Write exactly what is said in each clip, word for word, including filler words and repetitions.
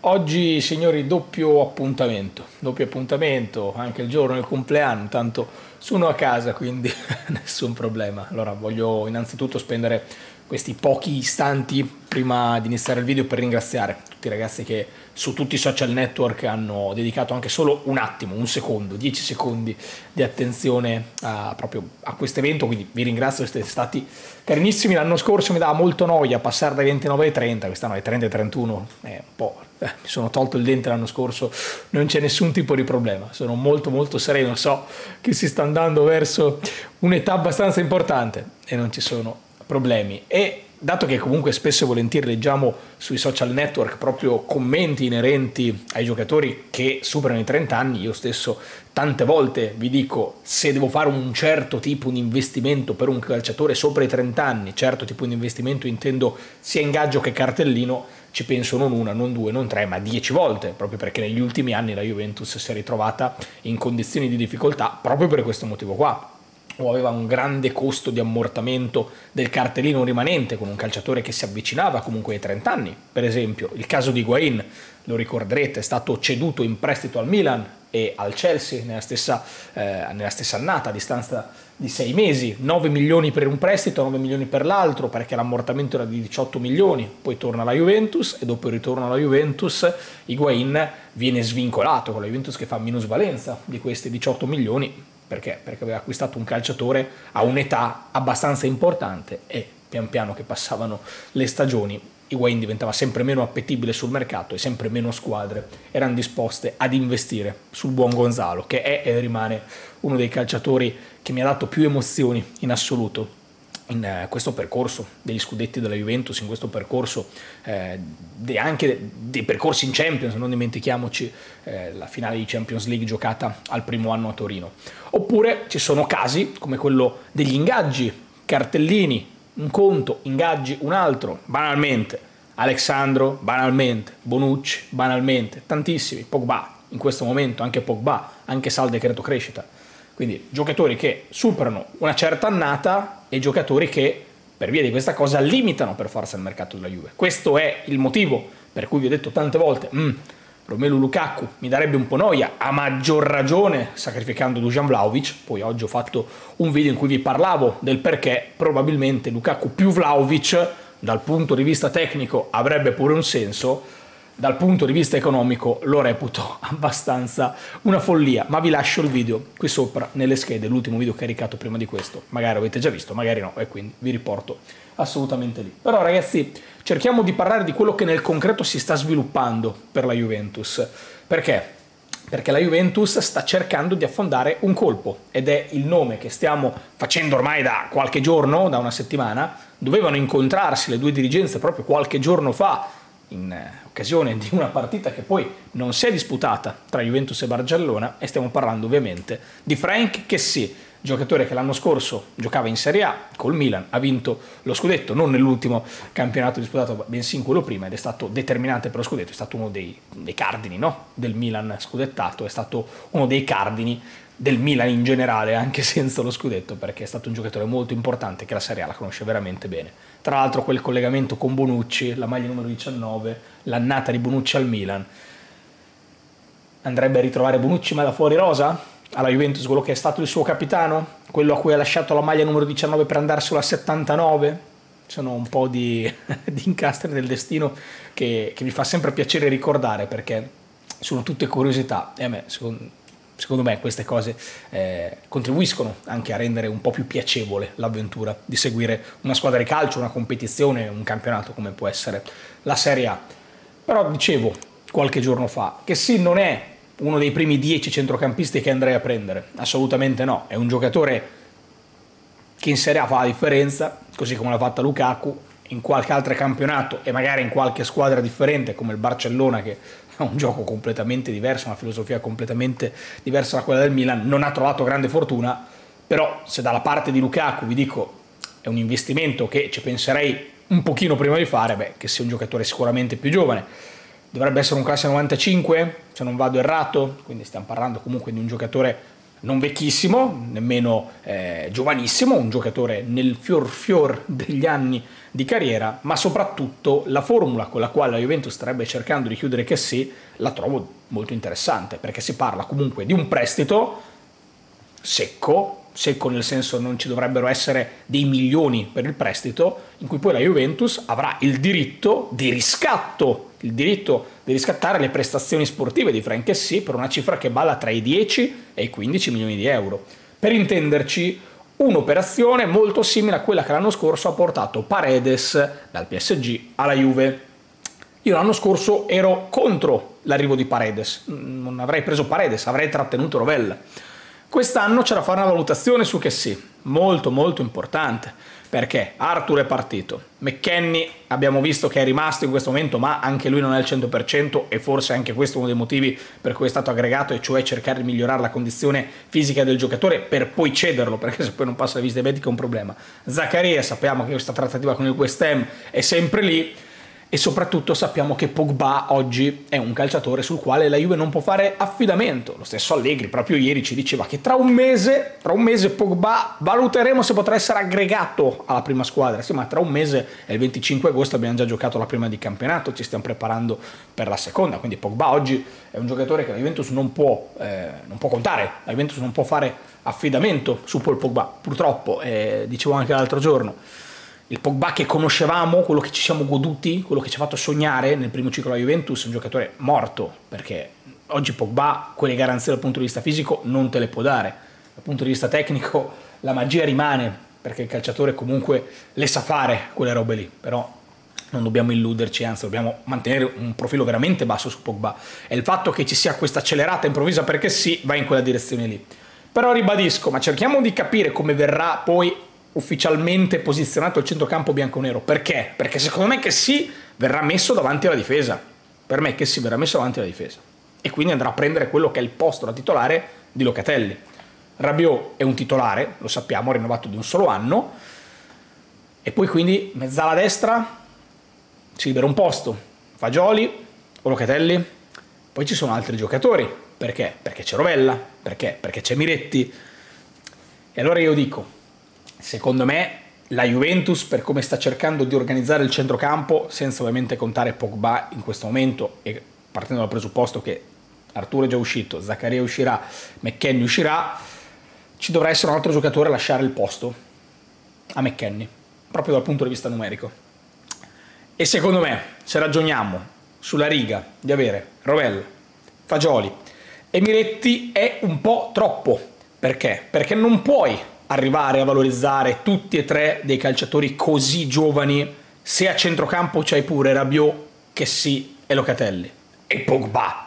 Oggi, signori, doppio appuntamento, doppio appuntamento, anche il giorno del compleanno, tanto sono a casa, quindi nessun problema. Allora, voglio innanzitutto spendere questi pochi istanti prima di iniziare il video per ringraziare tutti i ragazzi che su tutti i social network hanno dedicato anche solo un attimo, un secondo, dieci secondi di attenzione a, proprio a questo evento, quindi vi ringrazio, siete stati carinissimi. L'anno scorso mi dava molto noia passare dai ventinove ai trenta, quest'anno ai trenta ai trentuno, è un po', eh, mi sono tolto il dente l'anno scorso, non c'è nessun tipo di problema, sono molto molto sereno, so che si sta andando verso un'età abbastanza importante e non ci sono problemi. E dato che comunque spesso e volentieri leggiamo sui social network proprio commenti inerenti ai giocatori che superano i trenta anni, io stesso tante volte vi dico, se devo fare un certo tipo di investimento per un calciatore sopra i trenta anni, certo tipo di investimento intendo sia ingaggio che cartellino, ci penso non una, non due, non tre, ma dieci volte, proprio perché negli ultimi anni la Juventus si è ritrovata in condizioni di difficoltà proprio per questo motivo qua. O aveva un grande costo di ammortamento del cartellino rimanente con un calciatore che si avvicinava comunque ai trenta anni. Per esempio il caso di Higuaín, lo ricorderete, è stato ceduto in prestito al Milan e al Chelsea nella stessa, eh, nella stessa annata, a distanza di sei mesi, nove milioni per un prestito, nove milioni per l'altro, perché l'ammortamento era di diciotto milioni, poi torna alla Juventus e dopo il ritorno alla Juventus Higuaín viene svincolato, con la Juventus che fa minusvalenza di questi diciotto milioni. Perché? Perché aveva acquistato un calciatore a un'età abbastanza importante e pian piano che passavano le stagioni Higuaín diventava sempre meno appetibile sul mercato e sempre meno squadre erano disposte ad investire sul buon Gonzalo, che è e rimane uno dei calciatori che mi ha dato più emozioni in assoluto in questo percorso degli scudetti della Juventus, in questo percorso eh, de anche dei percorsi in Champions, non dimentichiamoci eh, la finale di Champions League giocata al primo anno a Torino. Oppure ci sono casi come quello degli ingaggi, cartellini un conto, ingaggi un altro, banalmente Alessandro, banalmente Bonucci, banalmente tantissimi, Pogba in questo momento, anche Pogba, anche Sal decreto crescita. Quindi giocatori che superano una certa annata e giocatori che per via di questa cosa limitano per forza il mercato della Juve. Questo è il motivo per cui vi ho detto tante volte Romelu Lukaku mi darebbe un po' noia, a maggior ragione sacrificando Dusan Vlahovic. Poi oggi ho fatto un video in cui vi parlavo del perché probabilmente Lukaku più Vlahovic dal punto di vista tecnico avrebbe pure un senso, dal punto di vista economico lo reputo abbastanza una follia, ma vi lascio il video qui sopra nelle schede, l'ultimo video caricato prima di questo, magari avete già visto, magari no, e quindi vi riporto assolutamente lì. Però ragazzi, cerchiamo di parlare di quello che nel concreto si sta sviluppando per la Juventus. Perché? Perché la Juventus sta cercando di affondare un colpo, ed è il nome che stiamo facendo ormai da qualche giorno, da una settimana. Dovevano incontrarsi le due dirigenze proprio qualche giorno fa, in occasione di una partita che poi non si è disputata tra Juventus e Barcellona, e stiamo parlando ovviamente di Frank Kessié, giocatore che l'anno scorso giocava in Serie A col Milan, ha vinto lo scudetto, non nell'ultimo campionato disputato bensì in quello prima, ed è stato determinante per lo scudetto, è stato uno dei, dei cardini, no? del Milan scudettato, è stato uno dei cardini del Milan in generale anche senza lo scudetto, perché è stato un giocatore molto importante che la Serie A la conosce veramente bene. Tra l'altro quel collegamento con Bonucci, la maglia numero diciannove, l'annata di Bonucci al Milan, andrebbe a ritrovare Bonucci ma da fuori rosa? Alla Juventus, quello che è stato il suo capitano, quello a cui ha lasciato la maglia numero diciannove per andare sulla settantanove? Sono un po' di, di incastri del destino che, che mi fa sempre piacere ricordare, perché sono tutte curiosità e a me secondo Secondo me queste cose eh, contribuiscono anche a rendere un po' più piacevole l'avventura di seguire una squadra di calcio, una competizione, un campionato come può essere la Serie A. Però dicevo qualche giorno fa che sì, non è uno dei primi dieci centrocampisti che andrei a prendere, assolutamente no, è un giocatore che in Serie A fa la differenza, così come l'ha fatta Lukaku, in qualche altro campionato e magari in qualche squadra differente come il Barcellona, che ha un gioco completamente diverso, una filosofia completamente diversa da quella del Milan, non ha trovato grande fortuna. Però se dalla parte di Lukaku vi dico è un investimento che ci penserei un pochino prima di fare, beh, che sia un giocatore sicuramente più giovane, dovrebbe essere un classe novantacinque se non vado errato, quindi stiamo parlando comunque di un giocatore non vecchissimo, nemmeno eh, giovanissimo, un giocatore nel fior fior degli anni di carriera, ma soprattutto la formula con la quale la Juventus starebbe cercando di chiudere Kessié la trovo molto interessante, perché si parla comunque di un prestito secco, secco nel senso non ci dovrebbero essere dei milioni per il prestito, in cui poi la Juventus avrà il diritto di riscatto, il diritto di riscattare le prestazioni sportive di Frank Kessié per una cifra che balla tra i dieci e i quindici milioni di euro. Per intenderci, un'operazione molto simile a quella che l'anno scorso ha portato Paredes dal P S G alla Juve. Io l'anno scorso ero contro l'arrivo di Paredes, non avrei preso Paredes, avrei trattenuto Rovella. Quest'anno c'è da fare una valutazione su Kessié, molto molto importante, perché Arthur è partito, McKennie abbiamo visto che è rimasto in questo momento, ma anche lui non è al cento per cento e forse anche questo è uno dei motivi per cui è stato aggregato, e cioè cercare di migliorare la condizione fisica del giocatore per poi cederlo, perché se poi non passa la visita medica è un problema. Zakaria, sappiamo che questa trattativa con il West Ham è sempre lì, e soprattutto sappiamo che Pogba oggi è un calciatore sul quale la Juve non può fare affidamento. Lo stesso Allegri proprio ieri ci diceva che tra un mese, tra un mese Pogba valuteremo se potrà essere aggregato alla prima squadra. Sì, ma tra un mese e il venticinque agosto abbiamo già giocato la prima di campionato, ci stiamo preparando per la seconda, quindi Pogba oggi è un giocatore che la Juventus non può, eh, non può contare, la Juventus non può fare affidamento su Paul Pogba, purtroppo, eh, dicevo anche l'altro giorno. Il Pogba che conoscevamo, quello che ci siamo goduti, quello che ci ha fatto sognare nel primo ciclo della Juventus, è un giocatore morto, perché oggi Pogba quelle garanzie dal punto di vista fisico non te le può dare. Dal punto di vista tecnico la magia rimane, perché il calciatore comunque le sa fare quelle robe lì, però non dobbiamo illuderci, anzi dobbiamo mantenere un profilo veramente basso su Pogba, e il fatto che ci sia questa accelerata improvvisa perché sì, va in quella direzione lì. Però ribadisco, ma cerchiamo di capire come verrà poi ufficialmente posizionato il centrocampo bianconero. Perché? Perché secondo me Kessié verrà messo davanti alla difesa. Per me Kessié verrà messo davanti alla difesa. E quindi andrà a prendere quello che è il posto da titolare di Locatelli. Rabiot è un titolare, lo sappiamo, rinnovato di un solo anno. E poi quindi mezzala destra si libera un posto. Fagioli o Locatelli. Poi ci sono altri giocatori. Perché? Perché c'è Rovella. Perché? Perché c'è Miretti. E allora io dico, secondo me la Juventus, per come sta cercando di organizzare il centrocampo, senza ovviamente contare Pogba in questo momento e partendo dal presupposto che Arturo è già uscito, Zakaria uscirà, McKennie uscirà, ci dovrà essere un altro giocatore a lasciare il posto a McKennie, proprio dal punto di vista numerico. E secondo me, se ragioniamo sulla riga di avere Rovella, Fagioli e Miretti, è un po' troppo. Perché? Perché non puoi arrivare a valorizzare tutti e tre dei calciatori così giovani se a centrocampo c'hai pure Rabiot, Kessié e Locatelli e Pogba.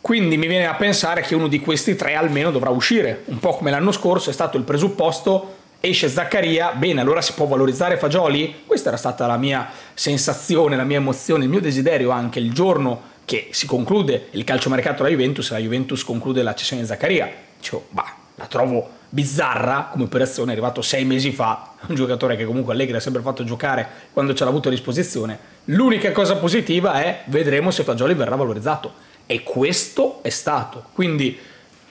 Quindi mi viene a pensare che uno di questi tre almeno dovrà uscire, un po' come l'anno scorso è stato il presupposto: esce Zakaria, bene, allora si può valorizzare Fagioli. Questa era stata la mia sensazione, la mia emozione, il mio desiderio anche il giorno che si conclude il calciomercato della Juventus e la Juventus conclude la cessione di Zakaria. Dicevo, bah, la trovo bizzarra come operazione, è arrivato sei mesi fa, un giocatore che comunque Allegri ha sempre fatto giocare quando ce l'ha avuto a disposizione. L'unica cosa positiva è vedremo se Fagioli verrà valorizzato, e questo è stato. Quindi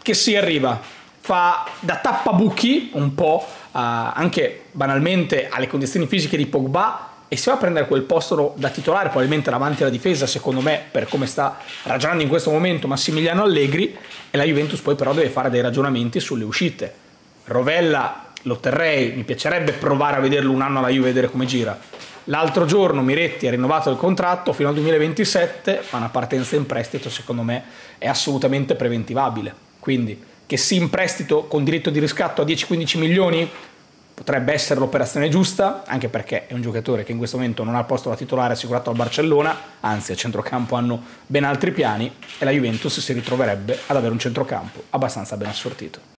che si arriva, fa da tappabuchi un po' a, anche banalmente alle condizioni fisiche di Pogba, e si va a prendere quel posto da titolare probabilmente davanti alla difesa, secondo me, per come sta ragionando in questo momento Massimiliano Allegri. E la Juventus poi però deve fare dei ragionamenti sulle uscite. Rovella lo terrei, mi piacerebbe provare a vederlo un anno alla Juve, vedere come gira. L'altro giorno Miretti ha rinnovato il contratto fino al duemilaventisette, ma una partenza in prestito secondo me è assolutamente preventivabile. Quindi che sì, in prestito con diritto di riscatto a dieci quindici milioni potrebbe essere l'operazione giusta, anche perché è un giocatore che in questo momento non ha il posto da titolare assicurato al Barcellona, anzi a centrocampo hanno ben altri piani, e la Juventus si ritroverebbe ad avere un centrocampo abbastanza ben assortito.